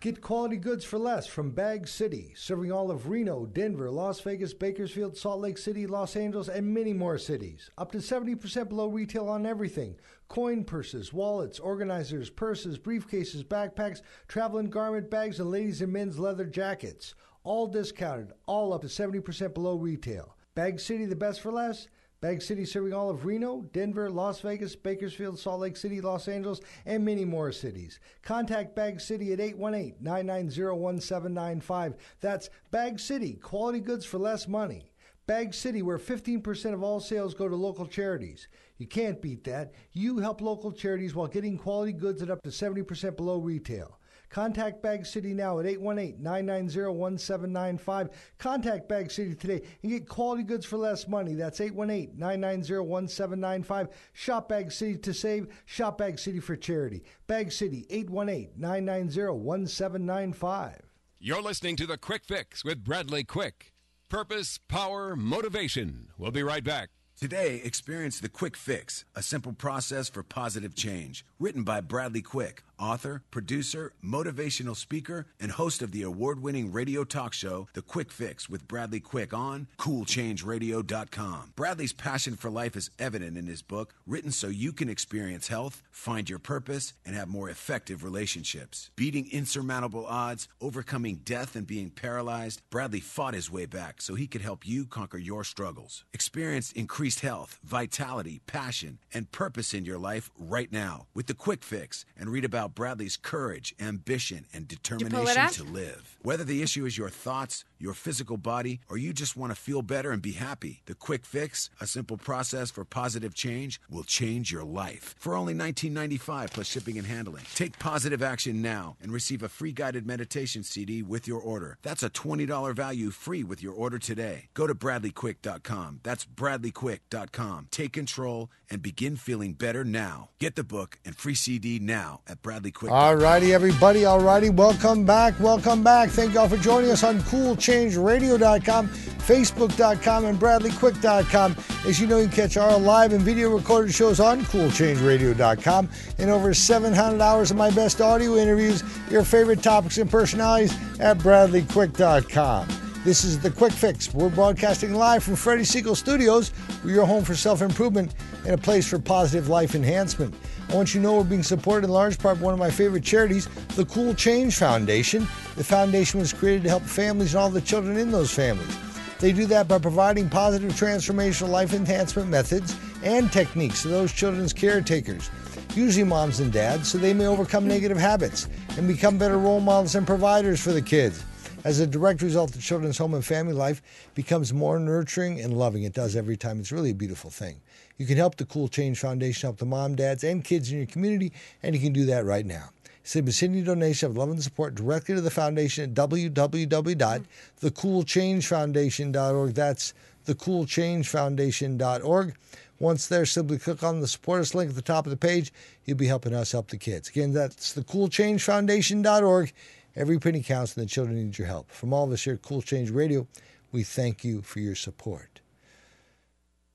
Get quality goods for less from Bag City, serving all of Reno, Denver, Las Vegas, Bakersfield, Salt Lake City, Los Angeles, and many more cities. Up to seventy percent below retail on everything. Coin purses, wallets, organizers, purses, briefcases, backpacks, travel and garment bags, and ladies and men's leather jackets. All discounted, all up to seventy percent below retail. Bag City, the best for less. Bag City serving all of Reno, Denver, Las Vegas, Bakersfield, Salt Lake City, Los Angeles, and many more cities. Contact Bag City at eight one eight, nine nine zero, one seven nine five. That's Bag City, quality goods for less money. Bag City, where fifteen percent of all sales go to local charities. You can't beat that. You help local charities while getting quality goods at up to seventy percent below retail. Contact Bag City now at eight one eight, nine nine zero, one seven nine five. Contact Bag City today and get quality goods for less money. That's eight one eight, nine nine zero, one seven nine five. Shop Bag City to save. Shop Bag City for charity. Bag City, eight one eight, nine nine zero, one seven nine five. You're listening to The Quick Fix with Bradley Quick. Purpose, power, motivation. We'll be right back. Today, experience The Quick Fix, a simple process for positive change, written by Bradley Quick, author, producer, motivational speaker, and host of the award-winning radio talk show, The Quick Fix with Bradley Quick on cool change radio dot com. Bradley's passion for life is evident in his book, written so you can experience health, find your purpose, and have more effective relationships. Beating insurmountable odds, overcoming death and being paralyzed, Bradley fought his way back so he could help you conquer your struggles. Experience increased health, vitality, passion, and purpose in your life right now with The Quick Fix, and read about Bradley's courage, ambition, and determination to live. Whether the issue is your thoughts, your physical body, or you just want to feel better and be happy, The Quick Fix, a simple process for positive change, will change your life. For only nineteen ninety-five dollars plus shipping and handling. Take positive action now and receive a free guided meditation C D with your order. That's a twenty dollars value free with your order today. Go to Bradley Quick dot com. That's Bradley Quick dot com. Take control and begin feeling better now. Get the book and free C D now at Bradley Quick. All righty, everybody. All righty. Welcome back. Welcome back. Thank y'all for joining us on cool change radio dot com, facebook dot com, and Bradley Quick dot com. As you know, you can catch our live and video recorded shows on cool change radio dot com, and over seven hundred hours of my best audio interviews, your favorite topics and personalities at Bradley Quick dot com. This is The Quick Fix. We're broadcasting live from Freddie Siegel Studios, where you're home for self-improvement and a place for positive life enhancement. I want you to know we're being supported in large part by one of my favorite charities, the Cool Change Foundation. The foundation was created to help families and all the children in those families. They do that by providing positive transformational life enhancement methods and techniques to those children's caretakers, usually moms and dads, so they may overcome negative habits and become better role models and providers for the kids. As a direct result, the children's home and family life becomes more nurturing and loving. It does every time. It's really a beautiful thing. You can help the Cool Change Foundation help the mom, dads, and kids in your community, and you can do that right now. Send a donation of love and support directly to the foundation at w w w dot the cool change foundation dot org. That's the cool change foundation dot org. Once there, simply click on the Support Us link at the top of the page. You'll be helping us help the kids. Again, that's the cool change foundation dot org. Every penny counts, and the children need your help. From all of us here at Cool Change Radio, we thank you for your support.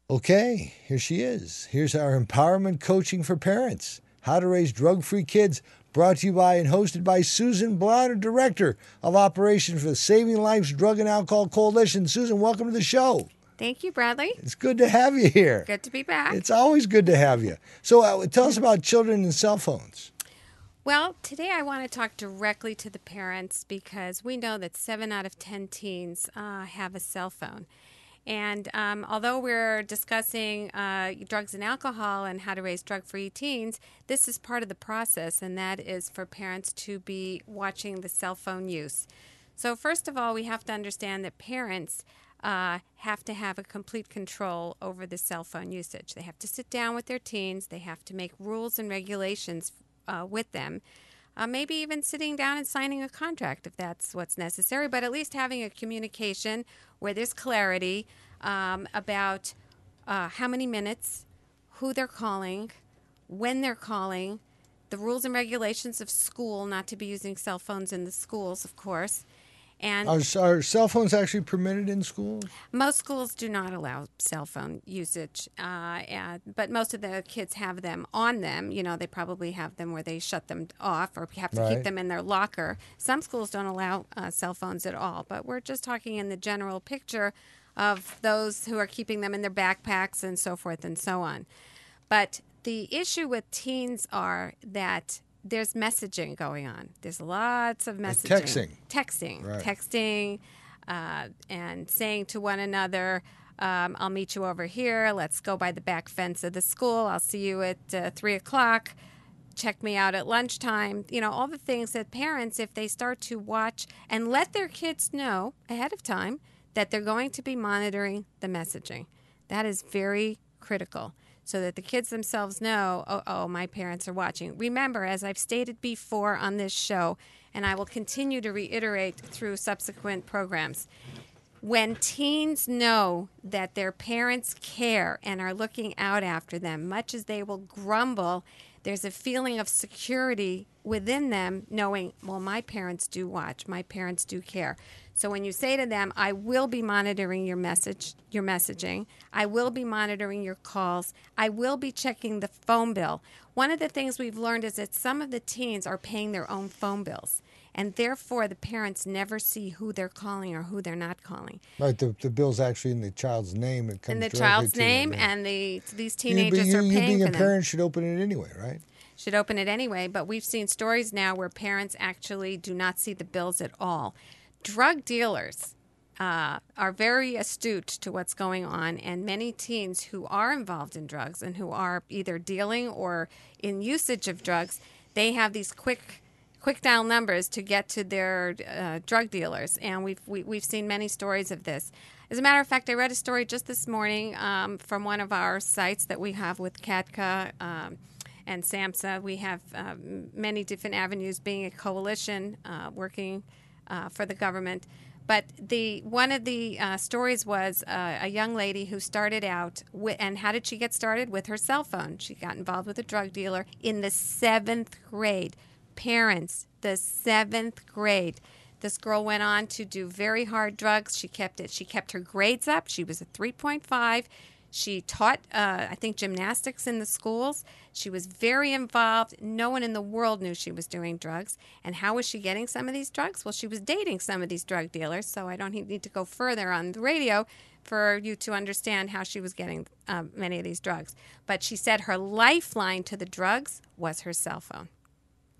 Okay, here she is. Here's our Empowerment Coaching for Parents, How to Raise Drug-Free Kids, brought to you by and hosted by Susan Blauner, Director of Operations for the Saving Lives Drug and Alcohol Coalition. Susan, welcome to the show. Thank you, Bradley. It's good to have you here. Good to be back. It's always good to have you. So uh, tell us about children and cell phones. Well, today I want to talk directly to the parents, because we know that seven out of ten teens uh, have a cell phone. And um, although we're discussing uh, drugs and alcohol and how to raise drug-free teens, this is part of the process, and that is for parents to be watching the cell phone use. So first of all, we have to understand that parents uh, have to have a complete control over the cell phone usage. They have to sit down with their teens. They have to make rules and regulations Uh, with them, uh, maybe even sitting down and signing a contract if that's what's necessary, but at least having a communication where there's clarity um, about uh, how many minutes, who they're calling, when they're calling, the rules and regulations of school, not to be using cell phones in the schools, of course. And are, are cell phones actually permitted in schools? Most schools do not allow cell phone usage, uh, uh, but most of the kids have them on them. You know, they probably have them where they shut them off or have to right. keep them in their locker. Some schools don't allow uh, cell phones at all, but we're just talking in the general picture of those who are keeping them in their backpacks and so forth and so on. But the issue with teens are that there's messaging going on. There's lots of messaging. And texting. Texting. Right. Texting uh, and saying to one another, um, I'll meet you over here. Let's go by the back fence of the school. I'll see you at uh, three o'clock. Check me out at lunchtime. You know, all the things that parents, if they start to watch and let their kids know ahead of time that they're going to be monitoring the messaging. That is very critical. So that the kids themselves know, oh, oh, my parents are watching. Remember, as I've stated before on this show, and I will continue to reiterate through subsequent programs, when teens know that their parents care and are looking out after them, much as they will grumble, there's a feeling of security within them knowing, well, my parents do watch, my parents do care. So when you say to them, I will be monitoring your message, your messaging, I will be monitoring your calls, I will be checking the phone bill. One of the things we've learned is that some of the teens are paying their own phone bills, and therefore the parents never see who they're calling or who they're not calling. Right, the, the bill's actually in the child's name. It comes in the child's name, and the these teenagers you, you, are paying you being for a them. Parent should open it anyway, right? Should open it anyway, but we've seen stories now where parents actually do not see the bills at all. Drug dealers uh, are very astute to what's going on, and many teens who are involved in drugs and who are either dealing or in usage of drugs, they have these quick quick dial numbers to get to their uh, drug dealers, and we've we, we've seen many stories of this. As a matter of fact, I read a story just this morning um, from one of our sites that we have with C A D C A um, and SAMHSA. We have uh, many different avenues, being a coalition uh, working uh, for the government. But the one of the uh, stories was uh, a young lady who started out, with, and how did she get started? With her cell phone. She got involved with a drug dealer in the seventh grade. Parents, the seventh grade. This girl went on to do very hard drugs. She kept it. She kept her grades up. She was a three point five. She taught, uh, I think, gymnastics in the schools. She was very involved. No one in the world knew she was doing drugs. And how was she getting some of these drugs? Well, she was dating some of these drug dealers, so I don't need to go further on the radio for you to understand how she was getting uh, many of these drugs. But she said her lifeline to the drugs was her cell phone.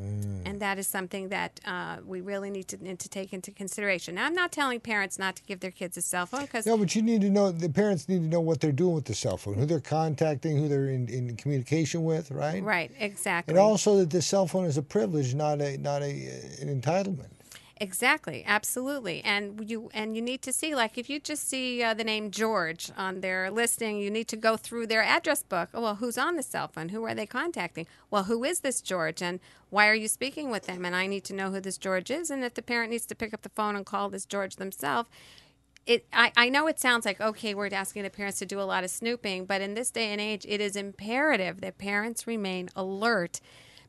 And that is something that uh, we really need to, need to take into consideration. Now, I'm not telling parents not to give their kids a cell phone. Cause no, but you need to know, the parents need to know what they're doing with the cell phone, who they're contacting, who they're in, in communication with, right? Right, exactly. And also that the cell phone is a privilege, not a not a an entitlement. Exactly, absolutely. And you and you need to see, like if you just see uh, the name George on their listing, you need to go through their address book. Oh, well, who's on the cell phone? Who are they contacting? Well, who is this George? And why are you speaking with them? And I need to know who this George is. And if the parent needs to pick up the phone and call this George themselves, it, I, I know it sounds like, okay, we're asking the parents to do a lot of snooping, but in this day and age, it is imperative that parents remain alert,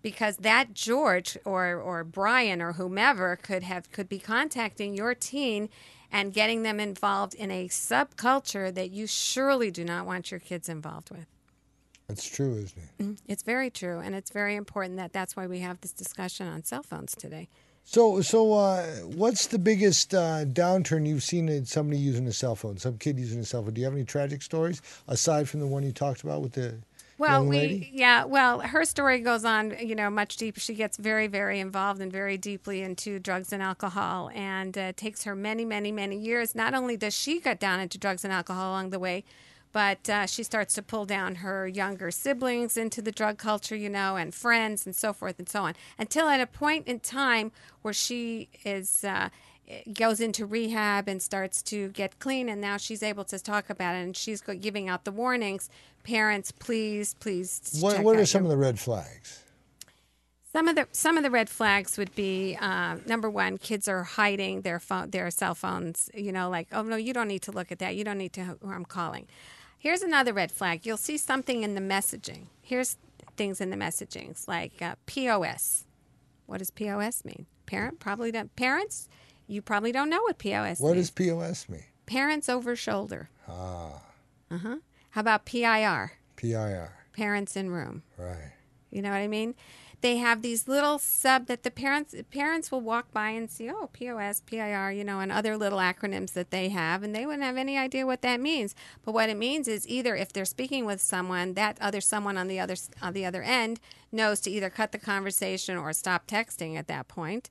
because that George or, or Brian or whomever could have could be contacting your teen and getting them involved in a subculture that you surely do not want your kids involved with. That's true, isn't it? It's very true, and it's very important that that's why we have this discussion on cell phones today. So, so uh, what's the biggest uh, downturn you've seen in somebody using a cell phone, some kid using a cell phone? Do you have any tragic stories aside from the one you talked about with the... Well, we, yeah, well, her story goes on, you know, much deeper. She gets very, very involved and very deeply into drugs and alcohol, and uh, takes her many, many, many years. Not only does she get down into drugs and alcohol along the way, but uh, she starts to pull down her younger siblings into the drug culture, you know, and friends and so forth and so on, until at a point in time where she is... Uh, goes into rehab and starts to get clean, and now she's able to talk about it, and she's giving out the warnings. Parents, please, please What, check what out are some your... of the red flags? Some of the some of the red flags would be, uh, number one, kids are hiding their phone, their cell phones, you know, like, oh, no, you don't need to look at that. You don't need to, or I'm calling. Here's another red flag. You'll see something in the messaging. Here's things in the messagings, like uh, P O S. What does P O S mean? Parent probably don't. Parents, you probably don't know what P O S what means. What does P O S mean? Parents over shoulder. Ah. Uh-huh. How about P I R? P I R. Parents in room. Right. You know what I mean? They have these little sub that the parents parents will walk by and see, oh, P O S, P I R, you know, and other little acronyms that they have, and they wouldn't have any idea what that means. But what it means is either if they're speaking with someone, that other someone on the other on the other end knows to either cut the conversation or stop texting at that point.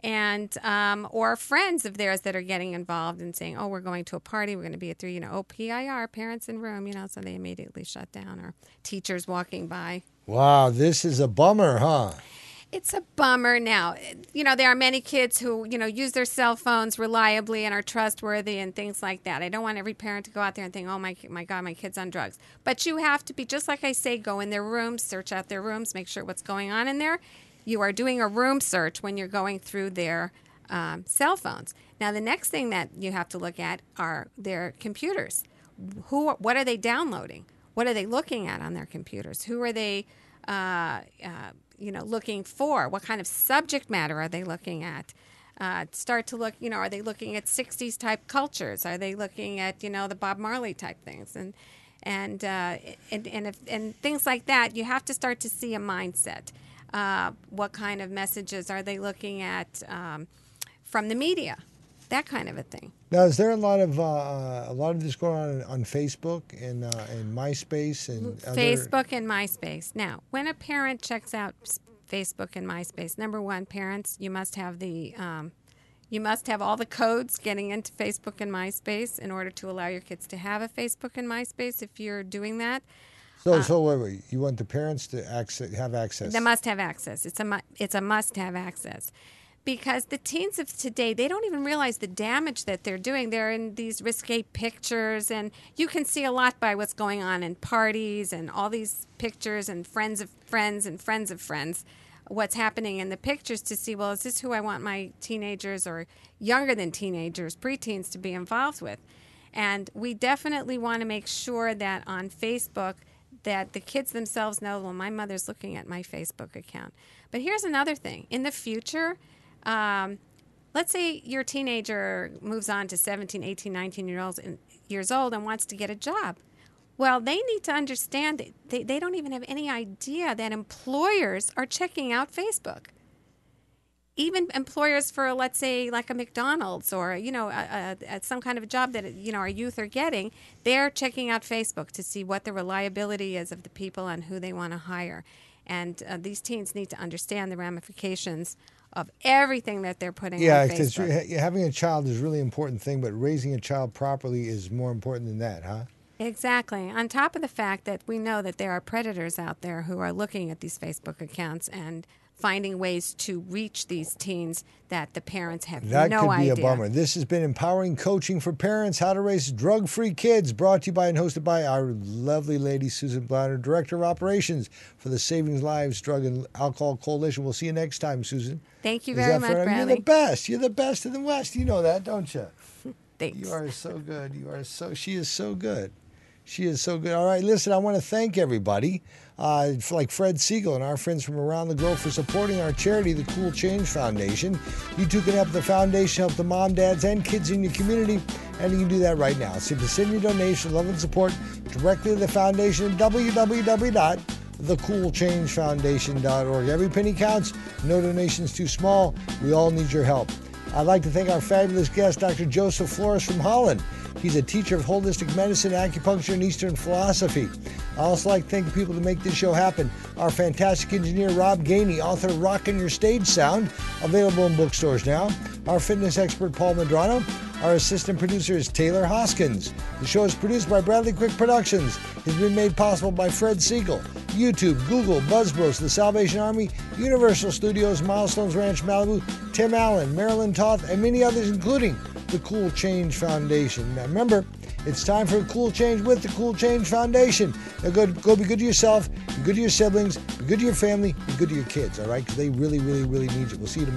And um, or friends of theirs that are getting involved and saying, oh, we're going to a party, we're going to be at three, you know, oh, P I R, parents in room, you know, so they immediately shut down, or teachers walking by. Wow, this is a bummer, huh? It's a bummer. Now, you know, there are many kids who, you know, use their cell phones reliably and are trustworthy and things like that. I don't want every parent to go out there and think, oh, my my God, my kid's on drugs. But you have to be, just like I say, go in their rooms, search out their rooms, make sure what's going on in there. You are doing a room search when you're going through their um, cell phones. Now, the next thing that you have to look at are their computers. Who? What are they downloading? What are they looking at on their computers? Who are they, uh, uh, you know, looking for? What kind of subject matter are they looking at? Uh, start to look, you know, are they looking at sixties type cultures? Are they looking at, you know, the Bob Marley type things? And and uh, and and, if, and things like that. You have to start to see a mindset. Uh, what kind of messages are they looking at um, from the media? That kind of a thing. Now, is there a lot of uh, a lot of this going on on Facebook and uh, and MySpace and Facebook other... and MySpace? Now, when a parent checks out Facebook and MySpace, number one, parents, you must have the um, you must have all the codes getting into Facebook and MySpace in order to allow your kids to have a Facebook and MySpace. If you're doing that. So, uh, so wait, wait. You want the parents to access, have access? They must have access. It's a mu- it's a must have access, because the teens of today, they don't even realize the damage that they're doing. They're in these risque pictures, and you can see a lot by what's going on in parties and all these pictures and friends of friends and friends of friends. What's happening in the pictures to see? Well, is this who I want my teenagers or younger than teenagers, preteens, to be involved with? And we definitely want to make sure that on Facebook, that the kids themselves know, well, my mother's looking at my Facebook account. But here's another thing. In the future, um, let's say your teenager moves on to seventeen, eighteen, nineteen year olds and, years old and wants to get a job. Well, they need to understand that they, they don't even have any idea that employers are checking out Facebook. Even employers for, let's say, like a McDonald's or, you know, a, a, some kind of a job that, you know, our youth are getting, they're checking out Facebook to see what the reliability is of the people and who they want to hire. And uh, these teens need to understand the ramifications of everything that they're putting yeah, on Facebook. Yeah, because having a child is a really important thing, but raising a child properly is more important than that, huh? Exactly. On top of the fact that we know that there are predators out there who are looking at these Facebook accounts and finding ways to reach these teens that the parents have no idea. That could be a bummer. This has been Empowering Coaching for Parents, How to Raise Drug-Free Kids, brought to you by and hosted by our lovely lady, Susan Blauner, Director of Operations for the Saving Lives Drug and Alcohol Coalition. We'll see you next time, Susan. Thank you very much, Bradley. You're the best. You're the best in the West. You know that, don't you? Thanks. You are so good. You are so, she is so good. She is so good. All right, listen, I want to thank everybody, uh, like Fred Siegel and our friends from around the globe, for supporting our charity, the Cool Change Foundation. You too can help the foundation, help the mom, dads, and kids in your community, and you can do that right now. So you can send your donation, love, and support directly to the foundation at w w w dot the cool change foundation dot org. Every penny counts. No donation's too small. We all need your help. I'd like to thank our fabulous guest, Doctor Joseph Flores from Holland. He's a teacher of holistic medicine, acupuncture, and Eastern philosophy. I also like to thank the people to make this show happen. Our fantastic engineer, Rob Ganey, author of Rockin' Your Stage Sound, available in bookstores now. Our fitness expert, Paul Medrano. Our assistant producer is Taylor Hoskins. The show is produced by Bradley Quick Productions. It's been made possible by Fred Siegel, YouTube, Google, BuzzBros, The Salvation Army, Universal Studios, Milestones Ranch, Malibu, Tim Allen, Marilyn Toth, and many others, including the Cool Change Foundation. Now remember, it's time for a cool change with the Cool Change Foundation. Now go, go be good to yourself, be good to your siblings, be good to your family, be good to your kids, all right? Because they really, really, really need you. We'll see you tomorrow.